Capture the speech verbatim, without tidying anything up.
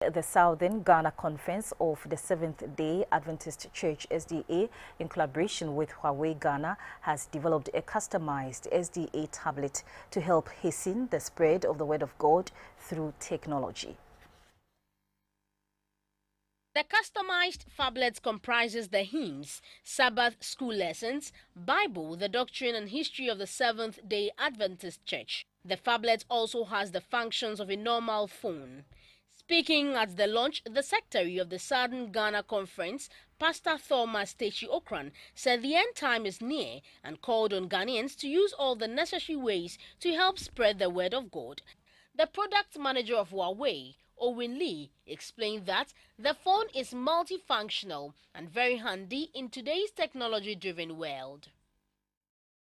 The Southern Ghana Conference of the Seventh Day Adventist Church S D A, in collaboration with Huawei Ghana, has developed a customized S D A tablet to help hasten the spread of the Word of God through technology. The customized phablet comprises the hymns, Sabbath school lessons, Bible, the doctrine and history of the Seventh-day Adventist Church. The phablet also has the functions of a normal phone. Speaking at the launch, the Secretary of the Southern Ghana Conference, Pastor Thomas Teshi Okran, said the end time is near and called on Ghanaians to use all the necessary ways to help spread the Word of God. The product manager of Huawei, Owen Lee, explained that the phone is multifunctional and very handy in today's technology-driven world.